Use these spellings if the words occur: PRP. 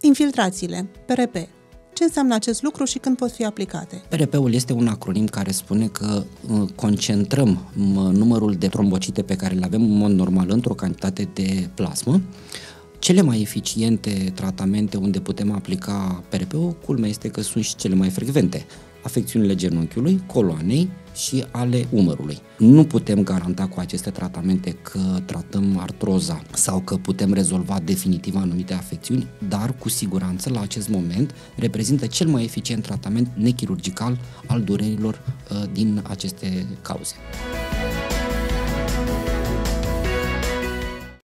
Infiltrațiile, PRP. Ce înseamnă acest lucru și când pot fi aplicate? PRP-ul este un acronim care spune că concentrăm numărul de trombocite pe care le avem în mod normal într-o cantitate de plasmă. Cele mai eficiente tratamente unde putem aplica PRP-ul, culmea este că sunt și cele mai frecvente. Afecțiunile genunchiului, coloanei și ale umărului. Nu putem garanta cu aceste tratamente că tratăm artroza sau că putem rezolva definitiv anumite afecțiuni, dar cu siguranță la acest moment reprezintă cel mai eficient tratament nechirurgical al durerilor din aceste cauze.